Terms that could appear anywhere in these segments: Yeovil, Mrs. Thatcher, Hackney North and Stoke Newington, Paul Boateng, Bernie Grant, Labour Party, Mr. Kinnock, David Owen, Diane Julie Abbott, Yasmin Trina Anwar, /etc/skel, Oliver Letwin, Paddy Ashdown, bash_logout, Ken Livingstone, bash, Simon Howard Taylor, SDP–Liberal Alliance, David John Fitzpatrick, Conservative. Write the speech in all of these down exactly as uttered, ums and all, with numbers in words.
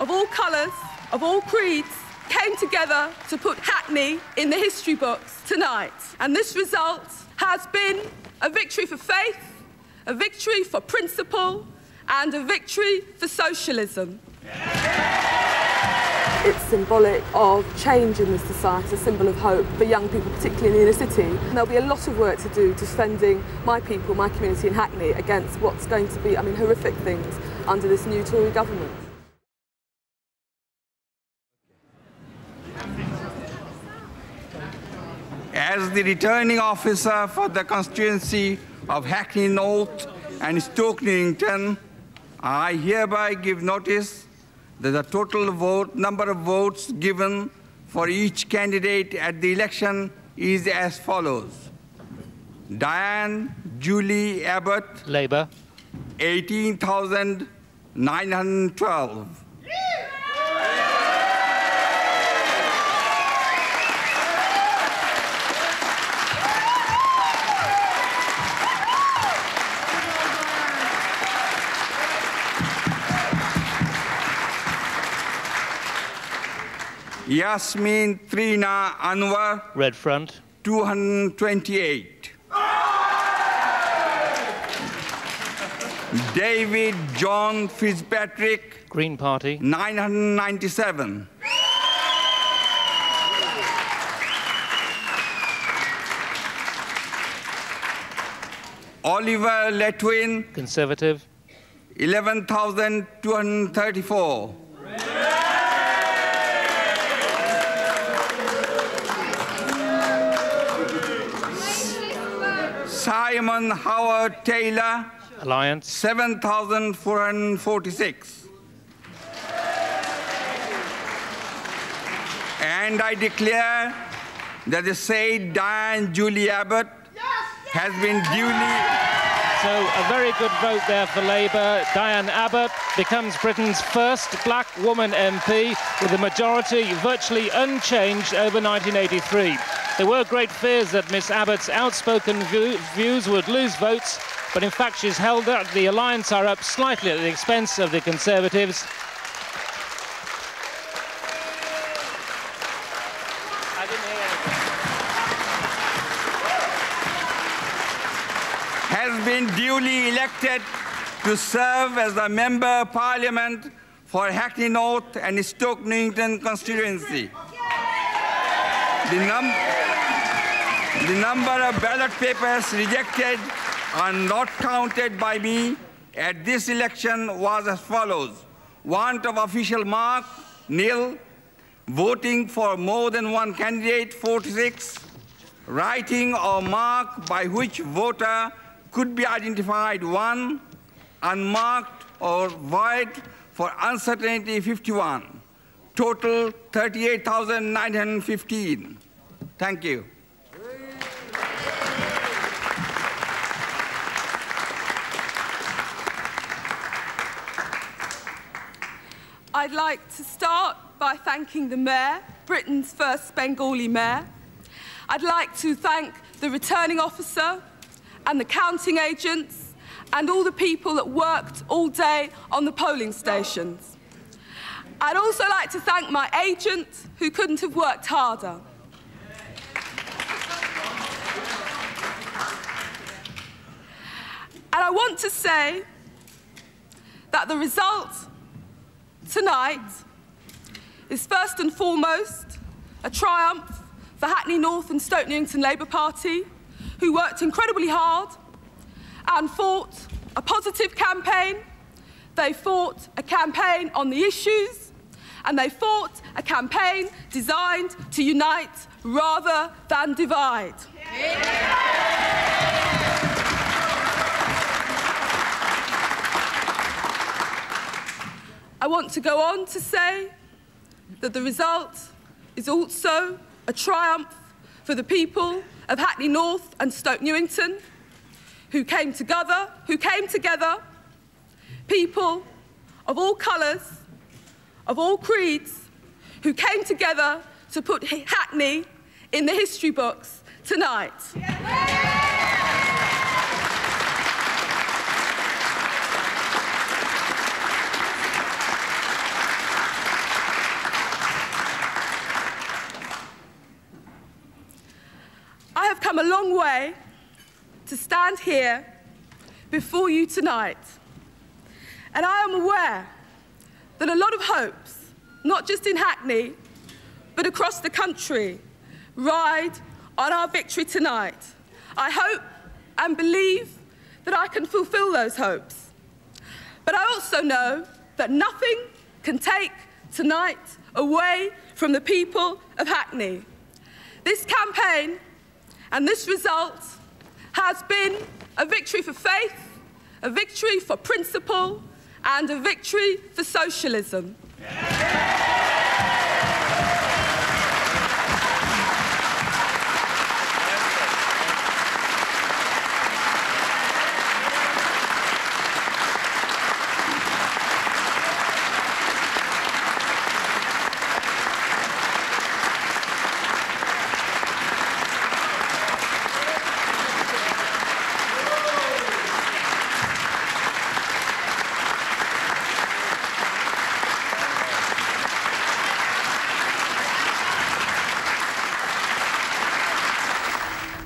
of all colours, of all creeds, came together to put Hackney in the history books tonight. And this result has been a victory for faith, a victory for principle, and a victory for socialism. It's symbolic of change in the society, a symbol of hope for young people, particularly in the inner city. And there'll be a lot of work to do defending my people, my community in Hackney against what's going to be, I mean, horrific things under this new Tory government. As the returning officer for the constituency of Hackney North and Stoke Newington, I hereby give notice that the total vote, number of votes given for each candidate at the election is as follows. Diane Julie Abbott, Labour, eighteen thousand nine hundred twelve. Yasmin Trina Anwar, Red Front, two hundred twenty-eight. David John Fitzpatrick, Green Party, nine hundred ninety-seven. Oliver Letwin, Conservative, eleven thousand two hundred thirty-four. Simon Howard Taylor, Alliance, seven thousand four hundred forty-six. And I declare that the said Diane Julie Abbott has been duly... So a very good vote there for Labour. Diane Abbott becomes Britain's first black woman M P with a majority virtually unchanged over nineteen eighty-three. There were great fears that Miss Abbott's outspoken view views would lose votes, but in fact she's held up. The Alliance are up slightly at the expense of the Conservatives. I didn't hear anything. Has been duly elected to serve as the Member of Parliament for Hackney North and Stoke Newington constituency. The num The number of ballot papers rejected and not counted by me at this election was as follows. Want of official mark, nil. Voting for more than one candidate, forty-six. Writing or mark by which voter could be identified, one. Unmarked or void for uncertainty, fifty-one. Total, thirty-eight thousand nine hundred fifteen. Thank you. I'd like to start by thanking the Mayor, Britain's first Bengali Mayor. I'd like to thank the returning officer and the counting agents and all the people that worked all day on the polling stations. I'd also like to thank my agent, who couldn't have worked harder. And I want to say that the result tonight is first and foremost a triumph for Hackney North and Stoke Newington Labour Party, who worked incredibly hard and fought a positive campaign. They fought a campaign on the issues, and they fought a campaign designed to unite rather than divide. Yeah. I want to go on to say that the result is also a triumph for the people of Hackney North and Stoke Newington, who came together, who came together, people of all colours, of all creeds, who came together to put Hackney in the history books tonight. Yeah. to stand here before you tonight. And I am aware that a lot of hopes, not just in Hackney, but across the country, ride on our victory tonight. I hope and believe that I can fulfil those hopes. But I also know that nothing can take tonight away from the people of Hackney. This campaign and this result has been a victory for faith, a victory for principle, and a victory for socialism. Yeah.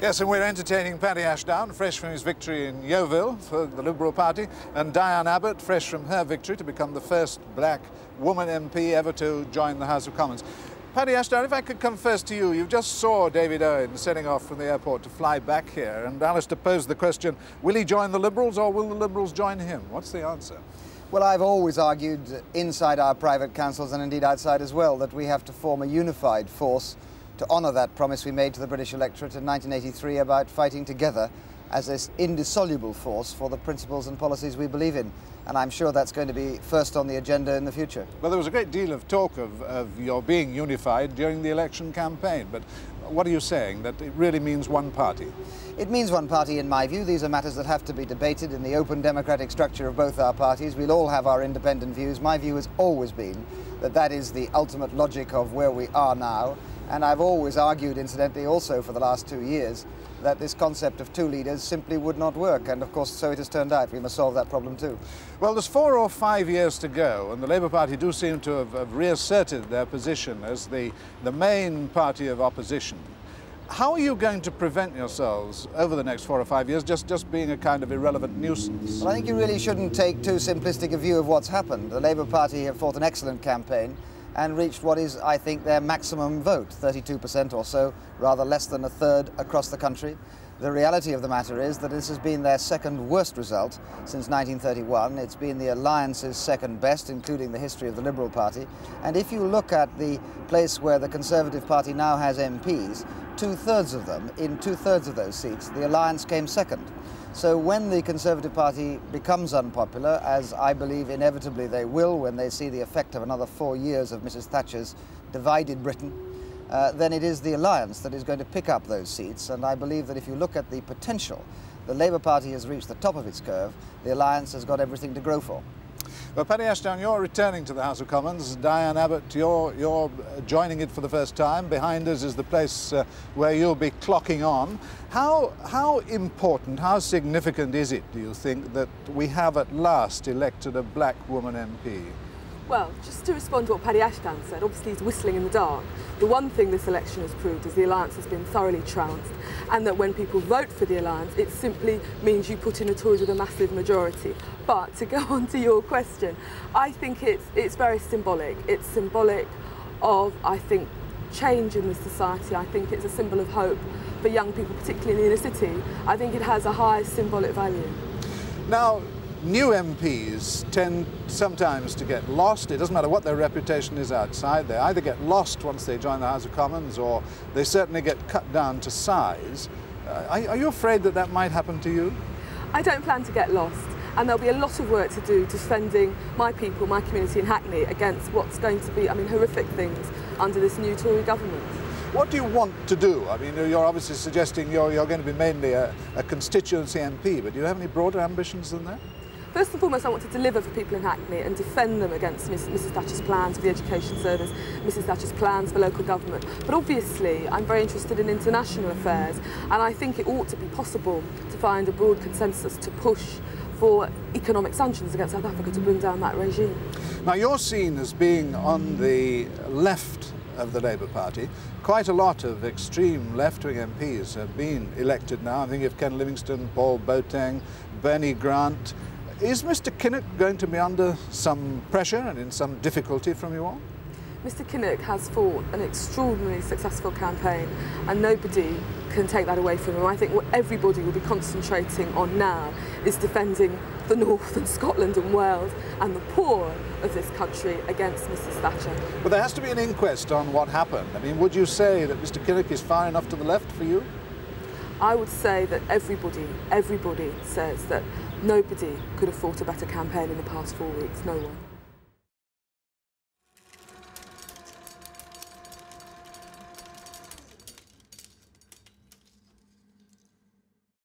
Yes, and we're entertaining Paddy Ashdown, fresh from his victory in Yeovil for the Liberal Party, and Diane Abbott, fresh from her victory to become the first black woman M P ever to join the House of Commons. Paddy Ashdown, if I could come first to you, you just saw David Owen setting off from the airport to fly back here, and Alistair posed the question, will he join the Liberals or will the Liberals join him? What's the answer? Well, I've always argued inside our private councils, and indeed outside as well, that we have to form a unified force to honour that promise we made to the British electorate in nineteen eighty-three about fighting together as this indissoluble force for the principles and policies we believe in. And I'm sure that's going to be first on the agenda in the future. Well, there was a great deal of talk of, of your being unified during the election campaign, but what are you saying, that it really means one party? It means one party in my view. These are matters that have to be debated in the open democratic structure of both our parties. We'll all have our independent views. My view has always been that that is the ultimate logic of where we are now. And I've always argued, incidentally, also for the last two years, that this concept of two leaders simply would not work. And, of course, so it has turned out. We must solve that problem, too. Well, there's four or five years to go, and the Labour Party do seem to have, have reasserted their position as the, the main party of opposition. How are you going to prevent yourselves over the next four or five years just, just being a kind of irrelevant nuisance? Well, I think you really shouldn't take too simplistic a view of what's happened. The Labour Party have fought an excellent campaign and reached what is, I think, their maximum vote, thirty-two percent or so, rather less than a third across the country. The reality of the matter is that this has been their second worst result since nineteen thirty-one. It's been the Alliance's second best, including the history of the Liberal Party. And if you look at the place where the Conservative Party now has M Ps, two-thirds of them, in two-thirds of those seats, the Alliance came second. So when the Conservative Party becomes unpopular, as I believe inevitably they will when they see the effect of another four years of Missus Thatcher's divided Britain, uh, then it is the Alliance that is going to pick up those seats. And I believe that if you look at the potential, the Labour Party has reached the top of its curve. The Alliance has got everything to grow for. Well, Paddy Ashdown, you're returning to the House of Commons. Diane Abbott, you're, you're joining it for the first time. Behind us is the place uh, where you'll be clocking on. How, how important, how significant is it, do you think, that we have at last elected a black woman M P? Well, just to respond to what Paddy Ashdown said, obviously he's whistling in the dark. The one thing this election has proved is the Alliance has been thoroughly trounced, and that when people vote for the Alliance, it simply means you put in a Tory with a massive majority. But to go on to your question, I think it's, it's very symbolic. It's symbolic of, I think, change in the society. I think it's a symbol of hope for young people, particularly in the inner city. I think it has a high symbolic value. Now, new M Ps tend sometimes to get lost. It doesn't matter what their reputation is outside. They either get lost once they join the House of Commons, or they certainly get cut down to size. Uh, are, are you afraid that that might happen to you? I don't plan to get lost, and there'll be a lot of work to do defending my people, my community in Hackney against what's going to be, I mean, horrific things under this new Tory government. What do you want to do? I mean, you're obviously suggesting you're, you're going to be mainly a, a constituency M P, but do you have any broader ambitions than that? First and foremost, I want to deliver for people in Hackney and defend them against Missus Thatcher's plans for the education service, Missus Thatcher's plans for local government. But obviously, I'm very interested in international affairs, and I think it ought to be possible to find a broad consensus to push for economic sanctions against South Africa to bring down that regime. Now, you're seen as being on the left of the Labour Party. Quite a lot of extreme left-wing M Ps have been elected now. I'm thinking of Ken Livingstone, Paul Boateng, Bernie Grant. Is Mister Kinnock going to be under some pressure and in some difficulty from you all? Mister Kinnock has fought an extraordinarily successful campaign, and nobody can take that away from him. I think what everybody will be concentrating on now is defending the North and Scotland and Wales and the poor of this country against Missus Thatcher. But there has to be an inquest on what happened. I mean, would you say that Mister Kinnock is far enough to the left for you? I would say that everybody, everybody says that nobody could have fought a better campaign in the past four weeks, no one.